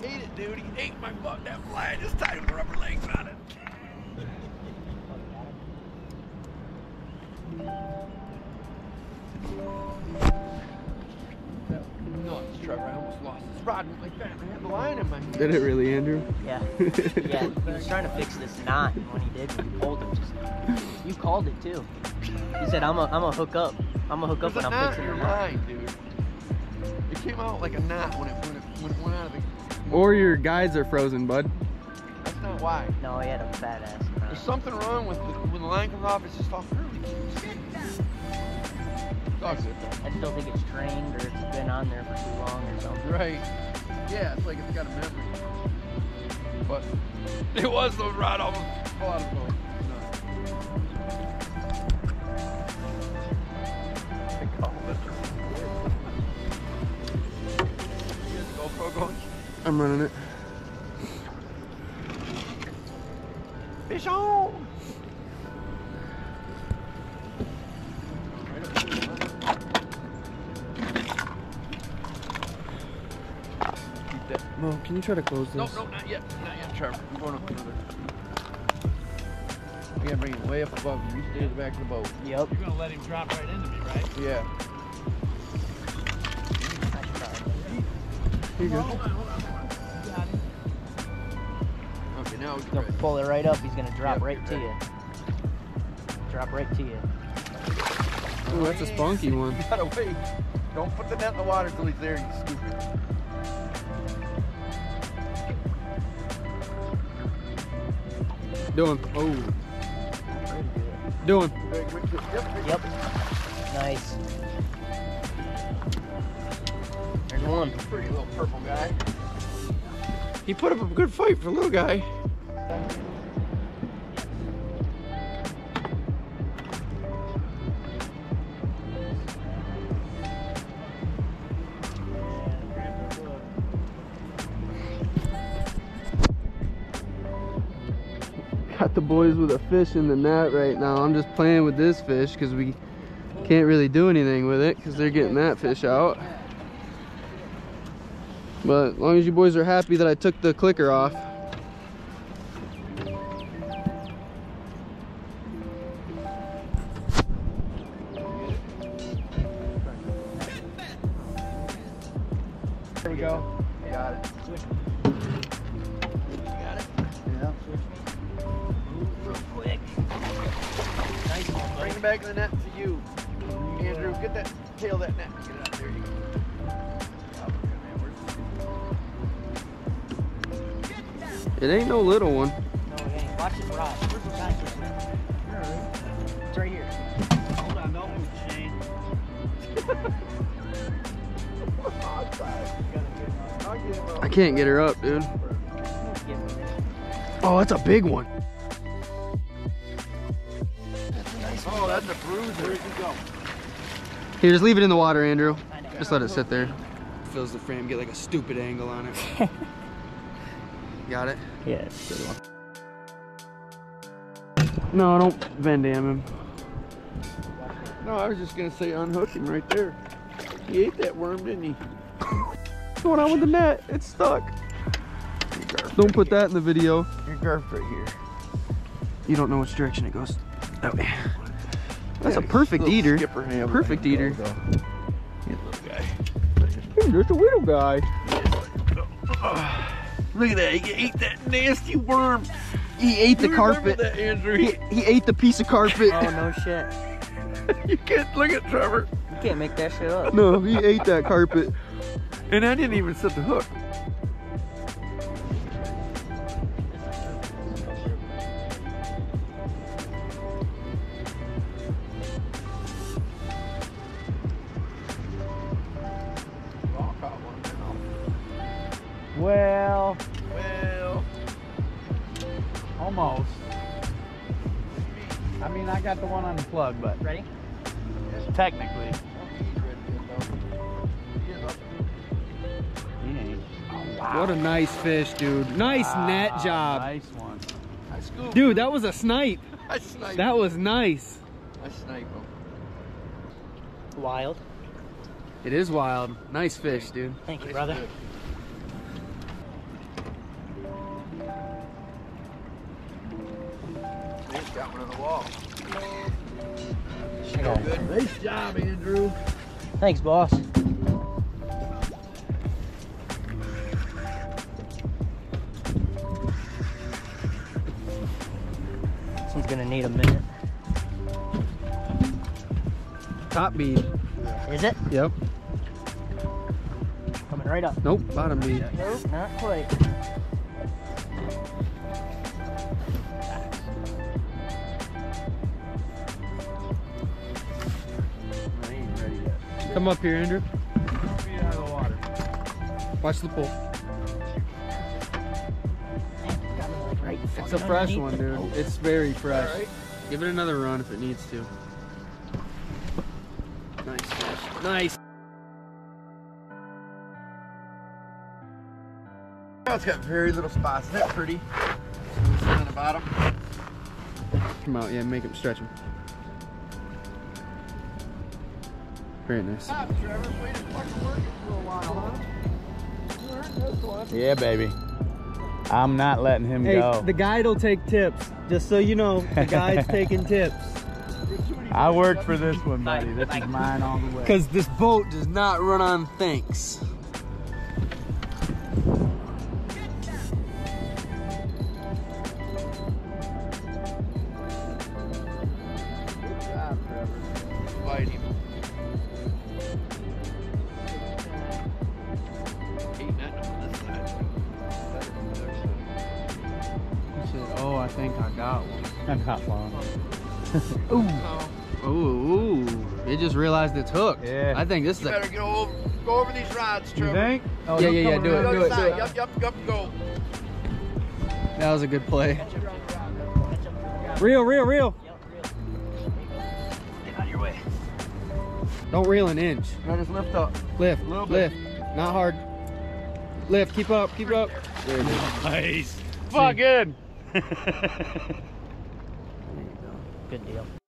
He ate it, dude. He ate my fuck that fly. I just tied him rubber legs on it. That was nuts, Trevor. I almost lost this rod like that. I had the line in my hand. Did it really, Andrew? Yeah. Yeah. He was trying to fix this knot, and when he did, you pulled it. Just, you called it too. He said, "I'm a hook up. I'm a hook up when I'm fixing your line, dude." It came out like a knot when it went out of the. Or your guides are frozen, bud. That's not why. No, he had a fat ass. There's something wrong with when the line comes off. It's just all curly. I still think it's trained or it's been on there for too long or something. Right. Yeah, it's like it's got a memory. But it was the rod almost fell out of the boat. I'm running it. Fish on! Mo, can you try to close this? No, not yet, Trevor. I'm going up another. I gotta bring him way up above you. You stay in the back of the boat. Yep. You're gonna let him drop right into me, right? Yeah. Here you go. Hold on. Got him. Okay, now he's gonna pull it right up. He's gonna drop right to you. Drop right to you. Oh, that's a spunky one. You gotta wait. Don't put the net in the water till he's there, you stupid. Doing. Oh. Doing. Yep. Nice. There's one. Pretty little purple guy. He put up a good fight for a little guy. Got the boys with a fish in the net right now. I'm just playing with this fish because we can't really do anything with it because they're getting that fish out. But as long as you boys are happy that I took the clicker off. There we go. Got it. You got it? Yeah. Real quick. Nice one. Bring the back of the net to you. Andrew, get that tail of that net. Get it out. There you go. It ain't no little one. No, it ain't. Watch this rod. Where's the back? It's right here. Hold on, don't move, Shane. I can't get her up, dude. Oh, that's a big one. That's a nice one. Oh, that's a bruiser. Here you go. Here, just leave it in the water, Andrew. Just let it sit there. Fills the frame, get like a stupid angle on it. Got it? Yeah, it's a good one. No, don't Van Damme him. No, I was just going to say unhook him right there. He ate that worm, didn't he? What's going on with the net? It's stuck. Don't put that in the video. You're garfed right here. You don't know which direction it goes. That way. That's a perfect eater. Perfect eater. Little guy. There's a little guy. Look at that, he ate that nasty worm. He ate the carpet. That, Andrew? He ate the piece of carpet. Oh, no shit. You can't look at Trevor. You can't make that shit up. No, he ate that carpet. And I didn't even set the hook. Well, almost. I mean, I got the one unplugged, but ready? Technically. Oh, wow. What a nice fish, dude! Nice net job. Nice one. I scooped. Dude, that was a snipe. I sniped. That was nice. I sniped him. Wild. It is wild. Nice fish, dude. Thank you, brother. She got one on the wall. She got good. Nice job, Andrew. Thanks, boss. This one's gonna need a minute. Top bead. Is it? Yep. Coming right up. Nope, bottom bead. Nope, not quite. I ain't ready yet. Come up here, Andrew. Feet out of the water. Watch the pull. It's a fresh one, dude. It's very fresh. Right. Give it another run if it needs to. Nice fish. Nice. It's got very little spots. Isn't that pretty? It's on the bottom. Come out, yeah, make him stretch him. Very nice. Stop, Trevor. Way to fucking work it for a while, huh? Yeah, baby. I'm not letting him go. The guide'll take tips. Just so you know, the guide's taking tips. I worked for this one, buddy. This is mine all the way. Because this boat does not run on thanks. Oh, I think I got one. I got one. Ooh. Ooh, ooh. It just realized it's hooked. Yeah. I think this is a... You better go over these rods, Trevor. You think? Oh, yeah, yeah, yeah, do it. Yup, yup, yup, go. That was a good play. Reel, reel, reel. Get out of your way. Don't reel an inch. No, just lift up. Lift, a little bit. Lift. Not hard. Lift, keep up, keep up. There it is. Nice. Fuck, good. There you go. Good deal.